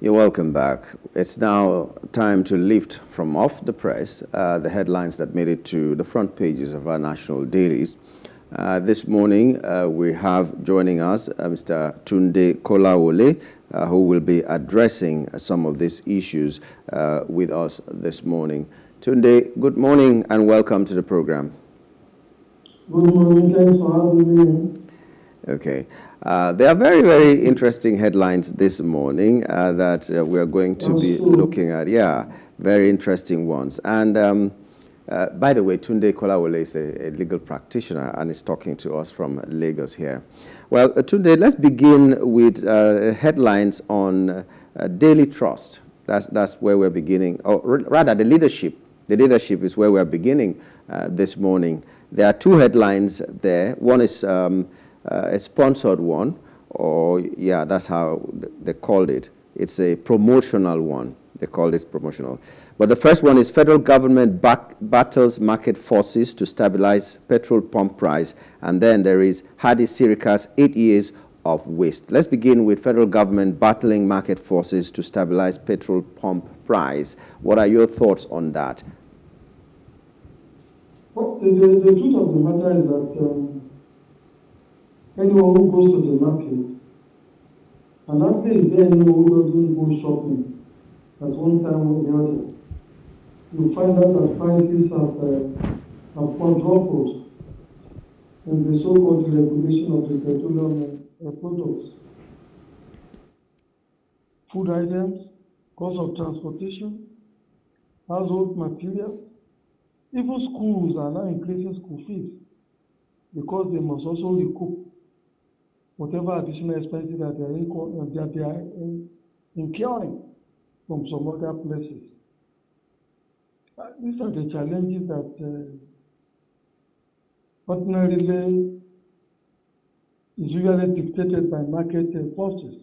You're welcome back. It's now time to lift from off the press the headlines that made it to the front pages of our national dailies. This morning, we have joining us Mr. Tunde Kolawole, who will be addressing some of these issues with us this morning. Tunde, good morning and welcome to the program. Good morning. Thanks for having me. Okay. There are very, very interesting headlines this morning that we are going to be looking at. Yeah, very interesting ones. And by the way, Tunde Kolawole is a legal practitioner and is talking to us from Lagos here. Well, Tunde, let's begin with headlines on Daily Trust. That's where we're beginning, or rather The Leadership. The Leadership is where we're beginning this morning. There are two headlines there. One is a sponsored one, or yeah, that's how they called it. It's a promotional one. They called it promotional. But the first one is federal government battles market forces to stabilize petrol pump price. And then there is Hadi Sirika's 8 years of waste. Let's begin with federal government battling market forces to stabilize petrol pump price. What are your thoughts on that? Well, the truth of the matter is that anyone who goes to the market, and after is there anyone who doesn't go shopping at one time or the other, you find out that prices have quadrupled in the so-called regulation of the petroleum products. Food items, cost of transportation, household materials, even schools are now increasing school fees because they must also recoup whatever additional expenses that they are incurring from some other places. These are the challenges that ordinarily is usually dictated by market forces.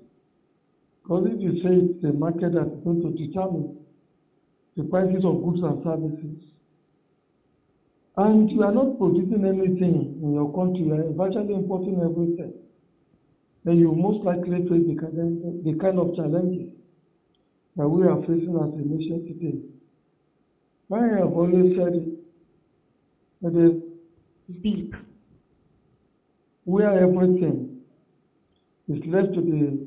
Because if you say it's the market that is going to determine the prices of goods and services, and you are not producing anything in your country, you are virtually importing everything, then you most likely face the kind of challenges that we are facing as a nation today. I have always said it, that is big, where everything is left to the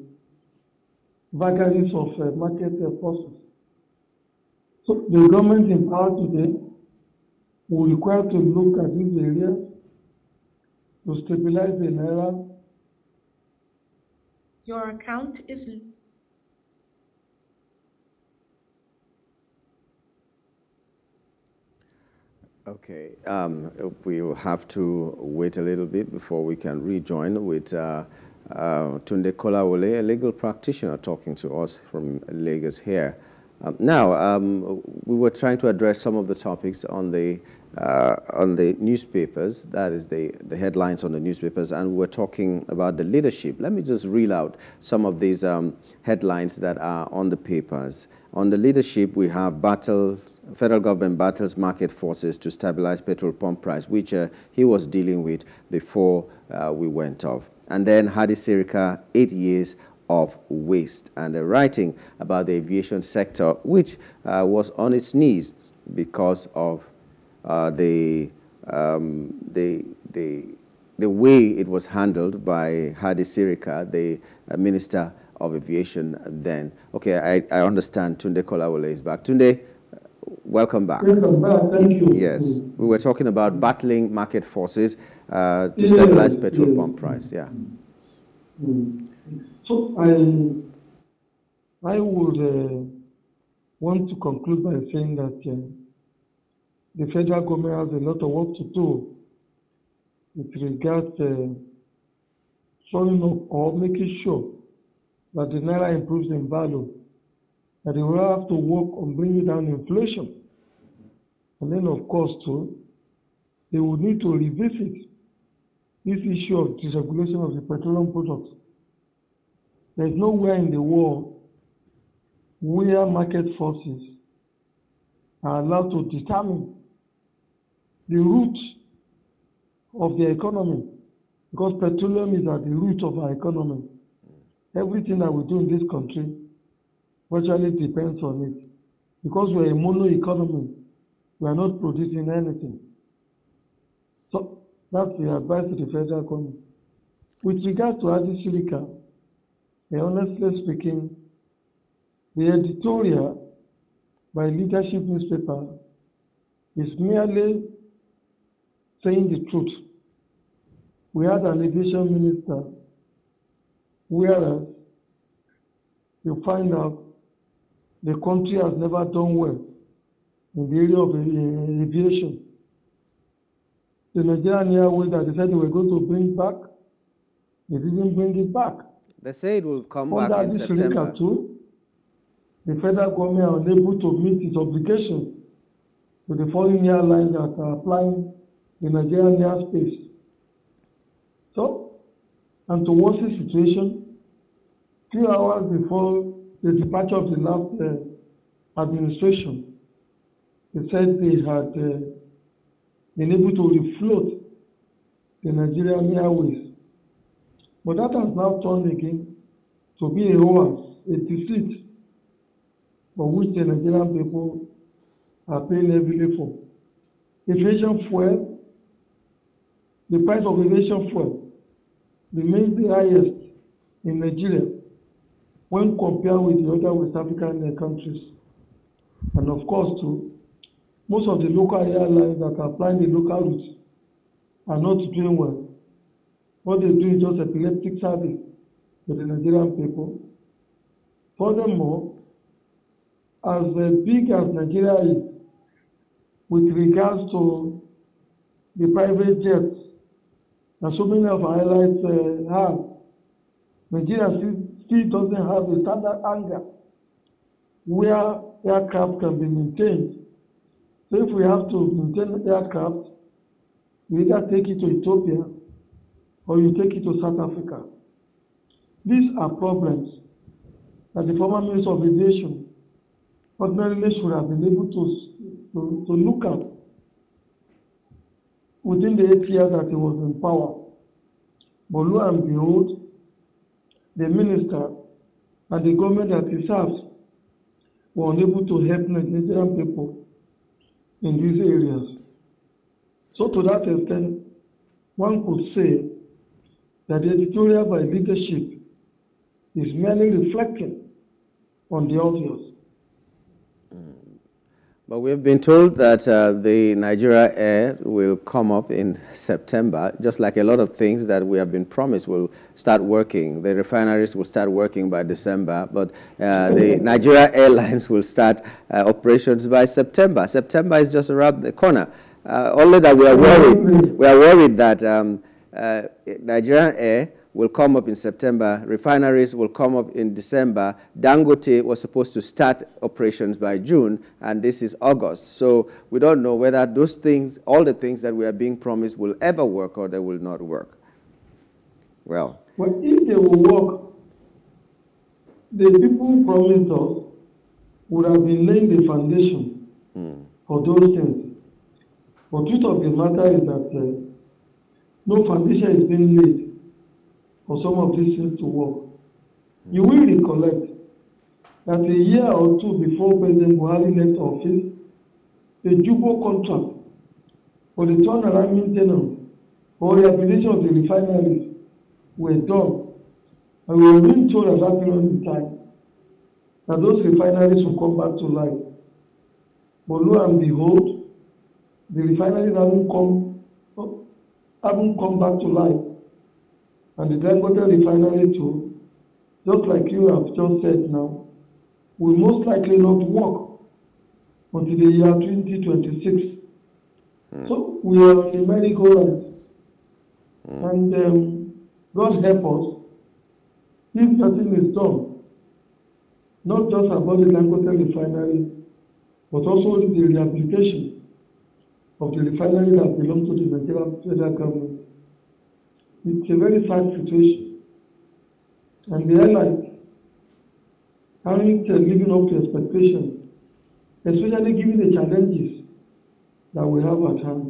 vagaries of market forces. So the government in power today will require to look at these areas to stabilize the naira. Your account is... Okay, we will have to wait a little bit before we can rejoin with Tunde Kolawole, a legal practitioner, talking to us from Lagos here. We were trying to address some of the topics on the newspapers, that is the headlines on the newspapers, and we're talking about the leadership. Let me just reel out some of these headlines that are on the papers. On the leadership, we have battles, federal government battles market forces to stabilize petrol pump price, which he was dealing with before we went off. And then Hadi Sirika, 8 years of waste, and the writing about the aviation sector, which was on its knees because of the way it was handled by Hadi Sirika, the Minister of Aviation then. Okay, I understand Tunde Kolawole is back. Tunde, welcome back. Welcome back, thank you. Yes, we were talking about battling market forces to stabilize petrol pump price, yeah. So I would want to conclude by saying that the federal government has a lot of work to do with regards to showing up or making sure that the naira improves in value, that they will have to work on bringing down inflation. And then, of course, too, they will need to revisit this issue of deregulation of the petroleum products. There is nowhere in the world where market forces are allowed to determine the root of the economy, because petroleum is at the root of our economy. Everything that we do in this country virtually depends on it. Because we're a mono economy, we are not producing anything. So that's the advice to the federal government. With regard to Hadi Sirika, honestly speaking, the editorial by Leadership newspaper is merely saying the truth. We had an aviation minister, whereas you find out the country has never done well in the area of aviation. The Nigerian Airways that they said they were going to bring back, they didn't bring it back. They say it will come back in September. Too, the federal government are unable to meet its obligations to the foreign airlines that are applying the Nigerian airspace. So, and to watch the situation, 2 hours before the departure of the last administration, they said they had been able to refloat the Nigerian Airways. But that has now turned again to be a deceit for which the Nigerian people are paying heavily for. Aviation fuel, the price of aviation fuel remains the highest in Nigeria when compared with the other West African countries. And of course, too, most of the local airlines that are flying the local routes are not doing well. What they do is just epileptic service to the Nigerian people. Furthermore, as big as Nigeria is with regards to the private jets that so many of our allies have, Nigeria still doesn't have a standard hangar where aircraft can be maintained. So if we have to maintain aircraft, you either take it to Ethiopia or you take it to South Africa. These are problems that the former Minister of Aviation ordinarily should have been able to look at within the 8 years that he was in power. But lo and behold, the minister and the government that he serves were unable to help Nigerian people in these areas. So to that extent, one could say that the editorial by Leadership is merely reflecting on the obvious. But we've been told that the Nigeria Air will come up in September, just like a lot of things that we have been promised will start working. The refineries will start working by December, but the Nigeria Airlines will start operations by September. September is just around the corner. Only that we are worried that Nigerian Air will come up in September, refineries will come up in December, Dangote was supposed to start operations by June, and this is August. So we don't know whether those things, all the things that we are being promised will ever work or they will not work. Well, but if they will work, the people who promised us would have been laying the foundation for those things. But truth of the matter is that no foundation is being laid for some of these things to work. You will recollect that a year or two before President Buhari left office, the Jubo contract for the turnaround maintenance or rehabilitation of the refineries were done. And we were being told at that period in time that those refineries will come back to life. But lo and behold, the refineries haven't come back to life. And the Dangote refinery too, just like you have just said now, will most likely not work until the year 2026. So we are on the merry-go-round. And God help us, if nothing is done, not just about the Dangote refinery, but also the rehabilitation of the refinery that belongs to the Nigerian federal government. It's a very sad situation, and the airlines aren't living up to expectations, especially given the challenges that we have at hand.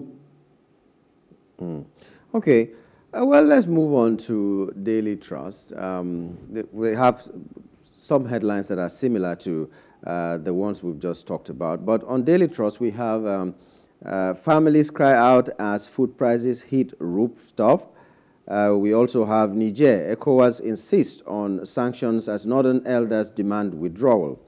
Okay, well, let's move on to Daily Trust. We have some headlines that are similar to the ones we've just talked about. But on Daily Trust, we have families cry out as food prices hit rooftop. We also have Niger. ECOWAS insists on sanctions as northern elders demand withdrawal.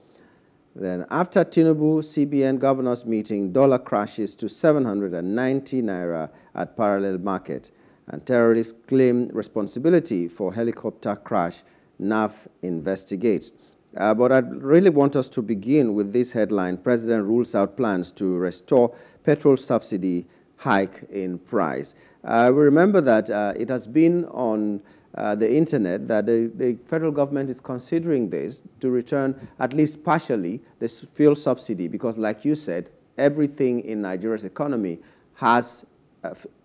Then after Tinubu CBN governors meeting, dollar crashes to 790 naira at parallel market. And terrorists claim responsibility for helicopter crash. NAF investigates. But I really want us to begin with this headline: President rules out plans to restore petrol subsidy hike in price. We remember that it has been on the internet that the federal government is considering this to return at least partially the fuel subsidy, because like you said, everything in Nigeria's economy has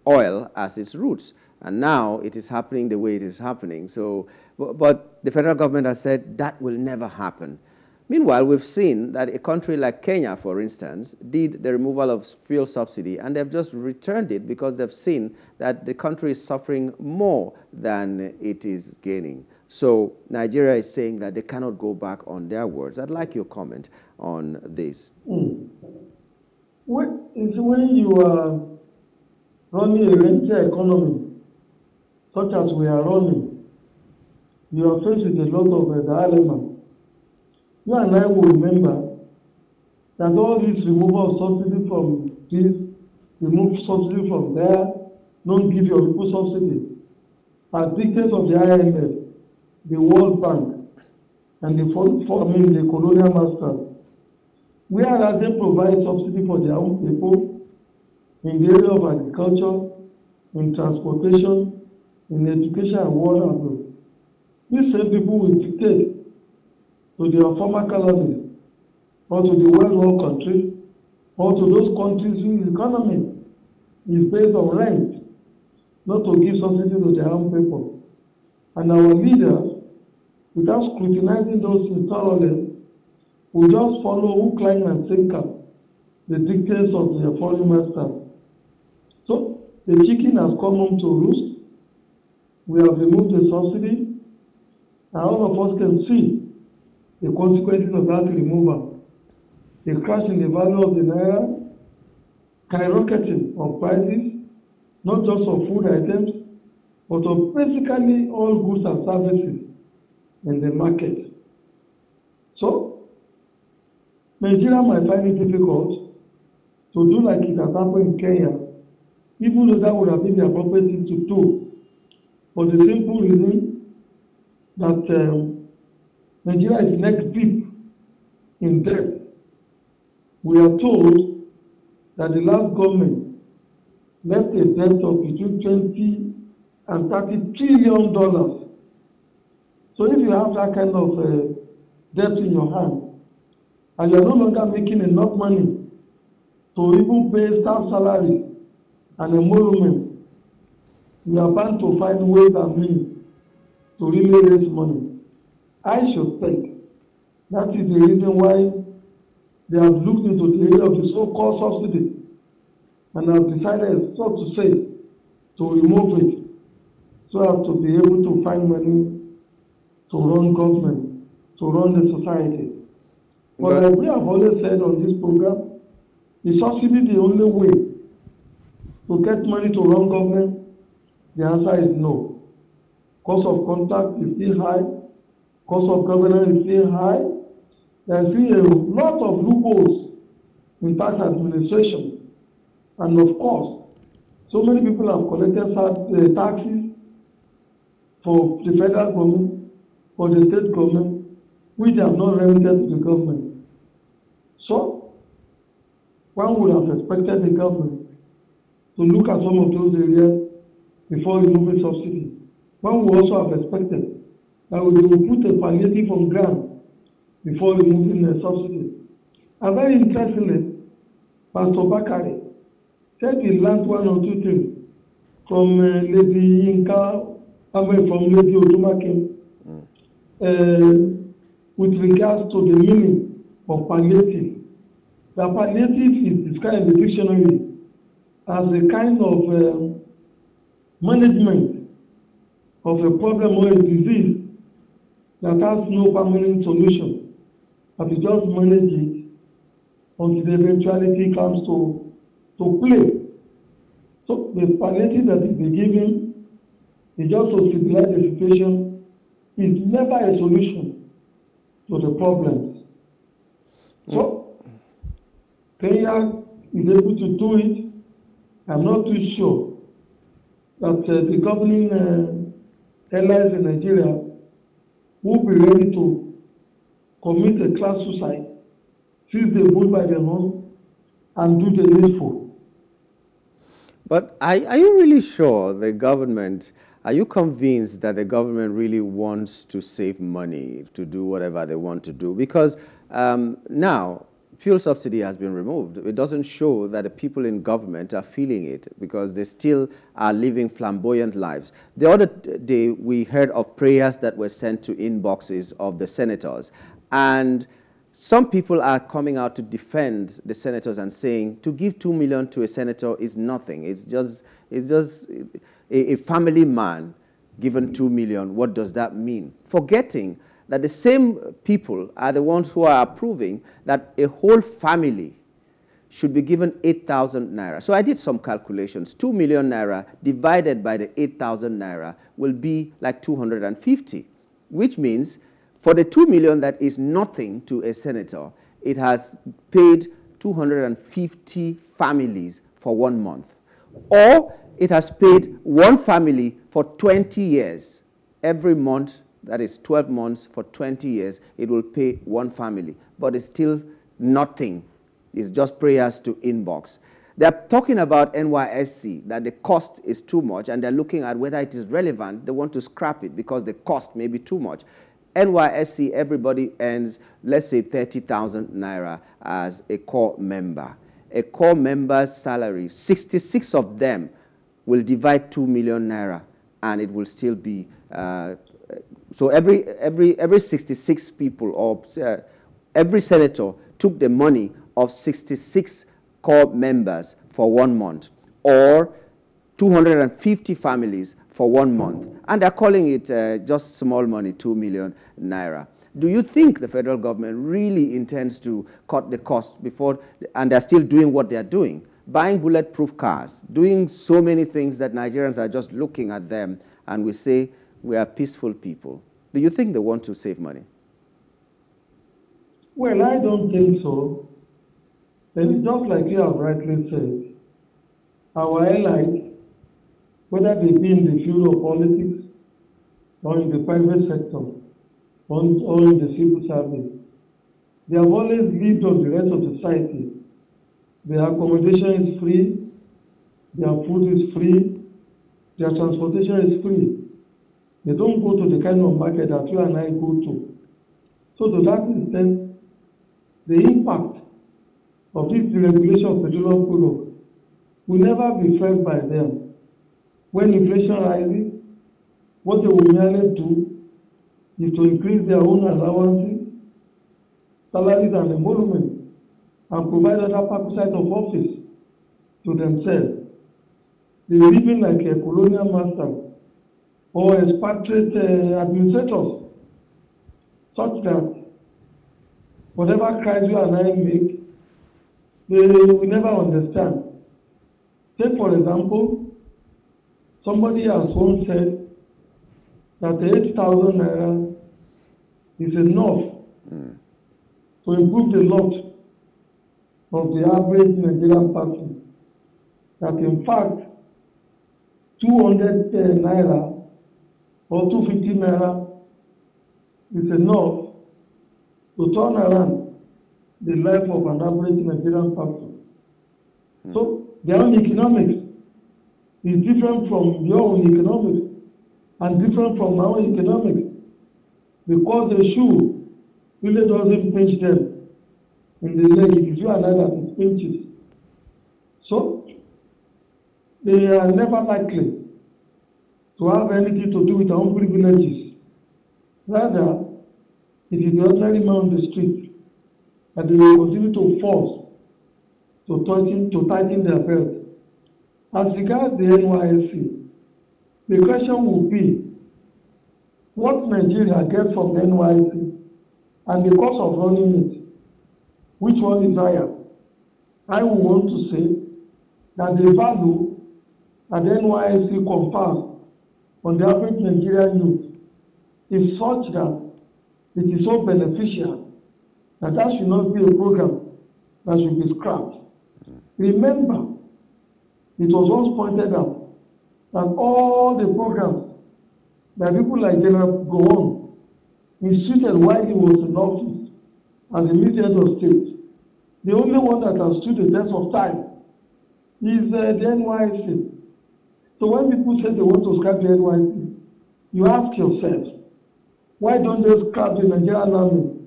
oil as its roots. And now it is happening the way it is happening. So, but the federal government has said that will never happen. Meanwhile, we've seen that a country like Kenya, for instance, did the removal of fuel subsidy, and they've just returned it because they've seen that the country is suffering more than it is gaining. So Nigeria is saying that they cannot go back on their words. I'd like your comment on this. When you are running a rentier economy, such as we are running, you are faced with a lot of dilemma. You and I will remember that all this removal of subsidy from this, remove subsidy from there, don't give your people subsidy, are dictates of the IMF, the World Bank, and the colonial masters. Whereas they provide subsidy for their own people in the area of agriculture, in transportation, in education, and water. These same people will dictate to their former colonies, or to the world war countries, or to those countries whose economy is based on rent, not to give subsidy to their own people. And our leaders, without scrutinizing those thoroughly, will just follow who climb and sink up the dictates of their foreign masters. So the chicken has come home to roost. We have removed the subsidy, and all of us can see the consequences of that removal. The crash in the value of the naira, skyrocketing of prices, not just of food items, but of basically all goods and services in the market. So, Nigeria might find it difficult to do like it has happened in Kenya, even though that would have been the appropriate thing to do, for the simple reason that Nigeria is neck deep in debt. We are told that the last government left a debt of between $20 and $30 trillion. So if you have that kind of debt in your hand, and you are no longer making enough money to even pay staff salary and emoluments, you are bound to find ways and means to really raise money. I should think that is the reason why they have looked into the area of the so-called subsidy and have decided, so to say, to remove it so as to be able to find money to run government, to run the society. But as we have always said on this program, is subsidy the only way to get money to run government? The answer is no. Cost of contact is still high. Cost of governance is still high. There is still a lot of loopholes in tax administration. And of course, so many people have collected taxes for the federal government, for the state government, which they have not remitted to the government. So, one would have expected the government to look at some of those areas before removing subsidy. One would also have expected that we will put a palliative on ground before removing the subsidy. And very interestingly, Pastor Bakari said he learned one or two things from Lady Inka, from Lady Odumakin, with regards to the meaning of palliative. The palliative is described in the dictionary as a kind of management of a problem or a disease that has no permanent solution, that we just manage it until the eventuality comes to play. So the palliative that is given is just to stabilize the situation, is never a solution to the problems. So Kenya is able to do it. I'm not too sure that the governing allies in Nigeria will be ready to commit a class suicide since they vote by their own and do the needful. But are you really sure the government, are you convinced that the government really wants to save money to do whatever they want to do? Because now fuel subsidy has been removed. It doesn't show that the people in government are feeling it because they still are living flamboyant lives. The other day we heard of prayers that were sent to inboxes of the senators, and some people are coming out to defend the senators and saying to give $2 million to a senator is nothing. It's just a family man given $2 million. What does that mean? Forgetting that the same people are the ones who are approving that a whole family should be given 8,000 naira. So I did some calculations. 2 million naira divided by the 8,000 naira will be like 250, which means for the 2 million that is nothing to a senator, it has paid 250 families for 1 month. Or it has paid one family for 20 years every month. That is 12 months for 20 years, it will pay one family. But it's still nothing. It's just prayers to inbox. They're talking about NYSC, that the cost is too much, and they're looking at whether it is relevant. They want to scrap it because the cost may be too much. NYSC, everybody earns, let's say, 30,000 naira as a core member. A core member's salary, 66 of them will divide 2 million naira, and it will still be... So every 66 people or every senator took the money of 66 core members for 1 month or 250 families for 1 month. And they're calling it just small money, 2 million naira. Do you think the federal government really intends to cut the cost before, and they're still doing what they're doing, buying bulletproof cars, doing so many things that Nigerians are just looking at them and we say, we are peaceful people. Do you think they want to save money? Well, I don't think so. And just like you have rightly said, our allies, whether they be in the field of politics or in the private sector or in the civil service, they have always lived on the rest of society. Their accommodation is free, their food is free, their transportation is free. They don't go to the kind of market that you and I go to. So to that extent, the impact of this deregulation of petroleum products will never be felt by them. When inflation rises, what they will merely do is to increase their own allowances, salaries and emoluments, and provide other parasites of office to themselves. They're living like a colonial master or expatriate administrators, such that whatever cries you and I make, they will never understand. Take, for example, somebody has once said that the 8,000 naira is enough to improve the lot of the average Nigerian person. That in fact, 200 naira or 250 naira is enough to turn around the life of an average Nigerian person. So their own economics is different from your own economics and different from our economics because the shoe really doesn't pinch them in the leg. It is you and I that it pinches. So they are never likely to have anything to do with our own privileges. Rather, it is the ordinary man on the street that they will continue to force to tighten their belt. As regards the NYSC, the question will be what Nigeria gets from the NYSC and the cost of running it, which one is higher? I would want to say that the value that the NYSC confers on the average Nigerian youth is such that it is so beneficial that that should not be a program that should be scrapped. Remember, it was once pointed out that all the programs that people like General Gowon instituted while he was in office as a minister of state, the only one that has stood the test of time is the NYSC. So when people say they want to scrap the NYSC, you ask yourself, why don't they scrap the Nigerian army?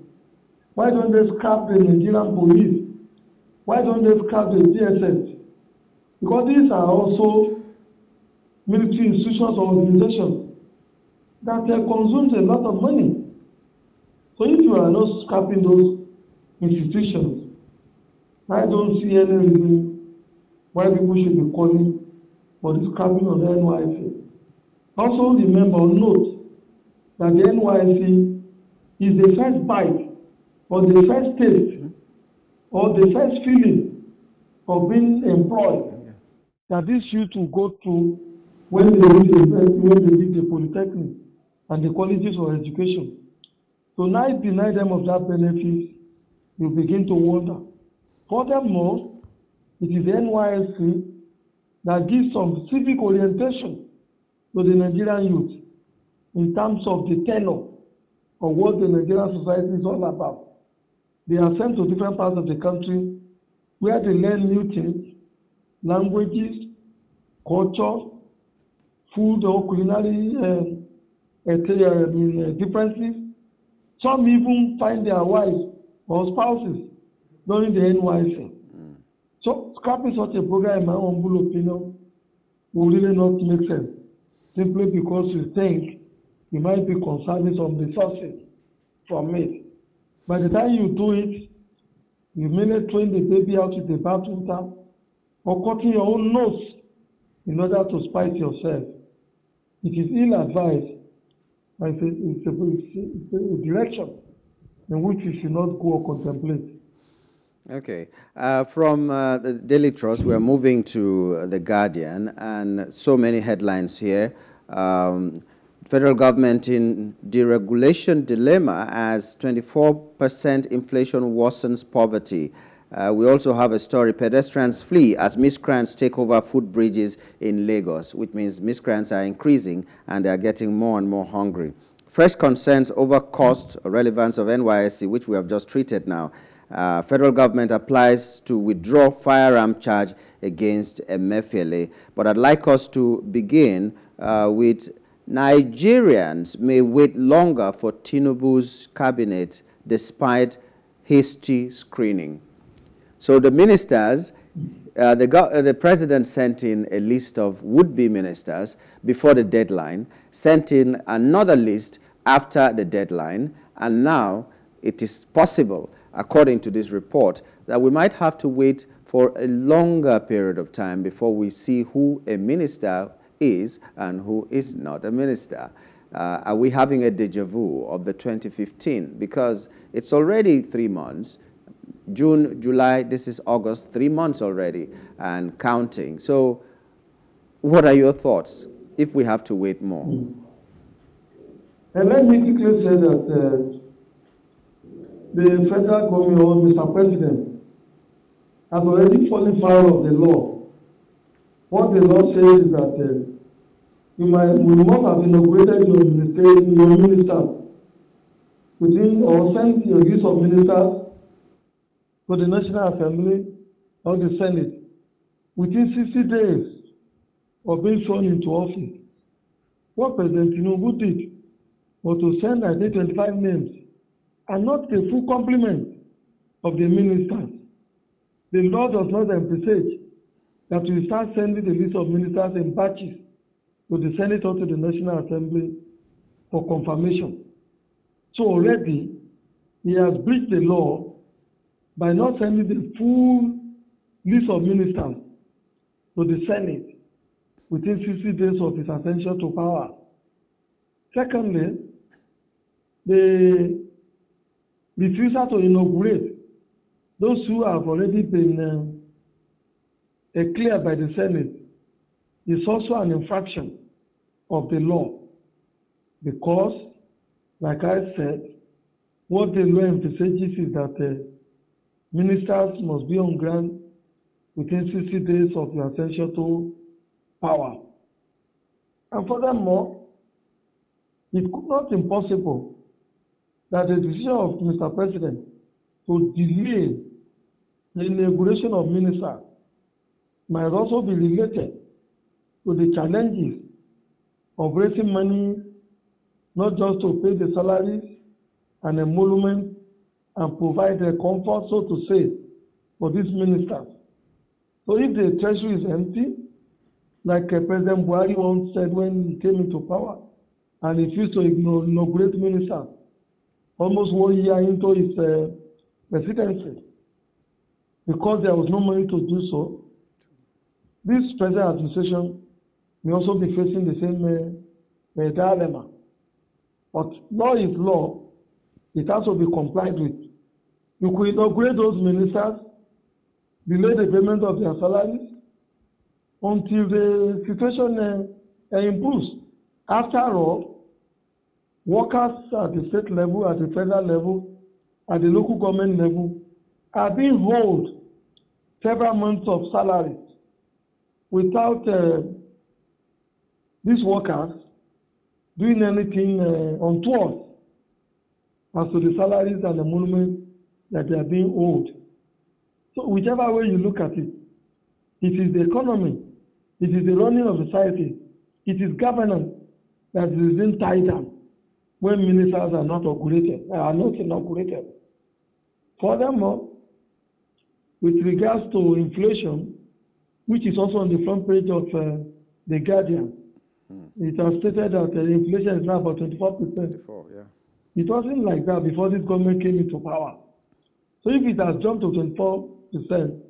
Why don't they scrap the Nigerian police? Why don't they scrap the DSS? Because these are also military institutions or organizations that consumes a lot of money. So if you are not scrapping those institutions, I don't see any reason why people should be calling for the scrapping of the NYSC. Also remember, note that the NYSC is the first bite or the first taste or the first feeling of being employed that this youth will go through when they leave the polytechnic and the colleges of education. So now deny them of that benefit, you begin to wonder. Furthermore, it is NYSC that gives some civic orientation to the Nigerian youth in terms of the tenor of what the Nigerian society is all about. They are sent to different parts of the country where they learn new things, languages, culture, food or culinary differences. Some even find their wives or spouses during the NYSC. So scrapping such a program, in my own humble opinion, will really not make sense, simply because you think you might be conserving some resources from it. By the time you do it, you may not train the baby out with the bathwater or cutting your own nose in order to spite yourself. It is ill-advised. It's a direction in which you should not go or contemplate. Okay. From the Daily Trust, we are moving to The Guardian, and so many headlines here. Federal government in deregulation dilemma as 24% inflation worsens poverty. We also have a story, pedestrians flee as miscreants take over food bridges in Lagos, which means miscreants are increasing and they are getting more and more hungry. Fresh concerns over cost or relevance of NYSC, which we have just treated now. Federal government applies to withdraw firearm charge against MFLA. But I'd like us to begin with Nigerians may wait longer for Tinubu's cabinet despite hasty screening. So the ministers, the president sent in a list of would-be ministers before the deadline, sent in another list after the deadline, and now it is possible, according to this report, that we might have to wait for a longer period of time before we see who a minister is and who is not a minister. Are we having a deja vu of the 2015? Because it's already 3 months. June, July, this is August, 3 months already and counting. So what are your thoughts if we have to wait more? And let me quickly say that the federal government, Mr. President, has already fallen foul of the law. What the law says is that you must have inaugurated your ministers within or sent your list of ministers to the National Assembly or the Senate within 60 days of being sworn into office. What President Tinubu did was to send at least 25 names and not the full complement of the ministers. The law does not envisage that we start sending the list of ministers in batches to the Senate or to the National Assembly for confirmation. So already, he has breached the law by not sending the full list of ministers to the Senate within 60 days of his ascension to power. Secondly, the refusal to inaugurate those who have already been cleared by the Senate is also an infraction of the law, because, like I said, what the law emphasizes is that ministers must be on ground within 60 days of your ascension to power. And furthermore, it could not be impossible that the decision of Mr. President to delay the inauguration of ministers might also be related to the challenges of raising money, not just to pay the salaries and emoluments and provide the comfort, so to say, for these ministers. So if the treasury is empty, like President Buhari once said when he came into power and refused to inaugurate ministers almost 1 year into his presidency, because there was no money to do so, this present administration may also be facing the same dilemma. But law is law. It has to be complied with. You could inaugurate those ministers, delay the payment of their salaries until the situation improves. After all, workers at the state level, at the federal level, at the local government level are being owed several months of salaries. Without these workers doing anything untoward as to the salaries and the emoluments that they are being owed. So whichever way you look at it, it is the economy, it is the running of society, it is governance that is being tied down when ministers are not inaugurated. Furthermore, with regards to inflation, which is also on the front page of The Guardian, it has stated that inflation is now about 24%. It wasn't like that before this government came into power. So if it has jumped to 24%,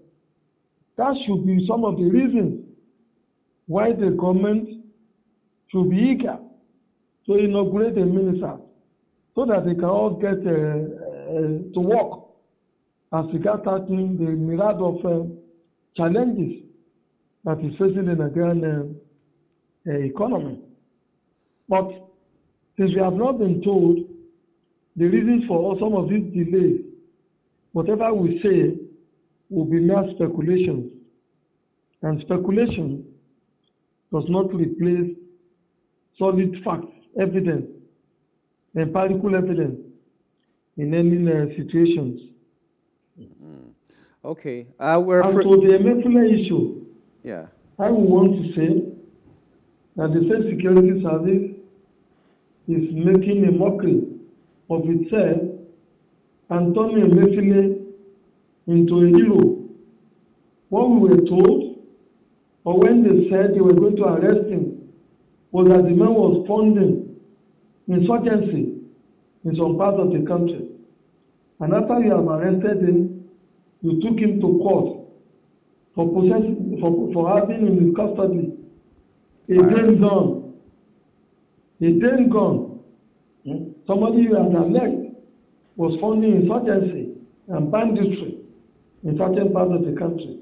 that should be some of the reasons why the government should be eager to inaugurate the minister, so that they can all get to work as regards tackling the myriad of challenges that is facing the Nigerian economy. But since we have not been told the reasons for all some of these delays, whatever we say will be mere speculations. And speculation does not replace solid facts, evidence, empirical evidence in any situations. Okay. And to the MFLA issue, yeah, I would want to say that the State Security Service is making a mockery of itself and turning MFLA into a hero. What we were told, or when they said they were going to arrest him, was that the man was funding insurgency in some parts of the country. And after you have arrested him, you took him to court for having in his custody a gun. Somebody you had alleged was funding insurgency and banditry in certain parts of the country,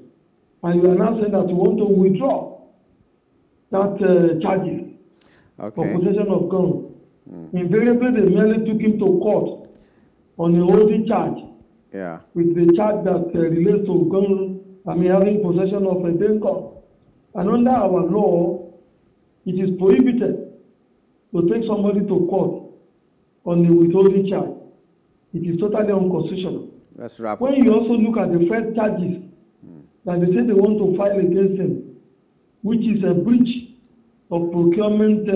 and you are now saying that you want to withdraw that charges for possession of guns. Invariably, they merely took him to court on a holding charge, with the charge that relates to gun, having possession of a dead gun. And under our law, it is prohibited to take somebody to court on a withholding charge. It is totally unconstitutional. That's right. When you also look at the first charges that they say they want to file against him, which is a breach of procurement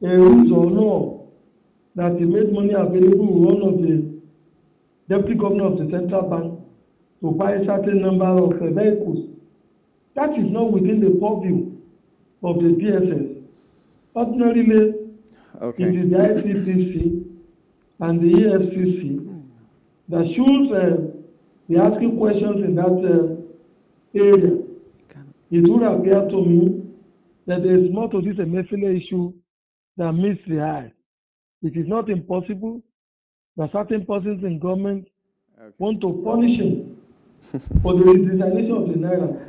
rules or law, that he made money available with one of the deputy governor of the central bank to buy a certain number of vehicles. That is not within the purview of the DSS. Ordinarily, it is the ICPC and the EFCC that should be asking questions in that area. It would appear to me that there is more to this MFLA issue than meets the eye. It is not impossible that certain persons in government want to punish him for the resignation of the Naira.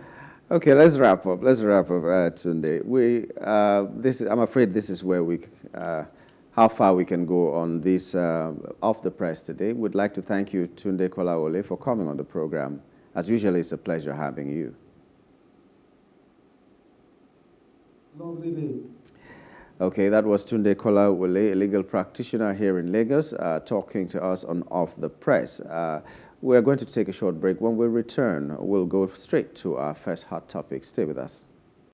Okay, let's wrap up. Let's wrap up, Tunde. I'm afraid this is where how far we can go on this off the press today. We'd like to thank you, Tunde Kolawole, for coming on the program. As usual, it's a pleasure having you. Lovely day. Okay, that was Tunde Kolawole, a legal practitioner here in Lagos, talking to us on Off the Press. We're going to take a short break. When we return, we'll go straight to our first hot topic. Stay with us.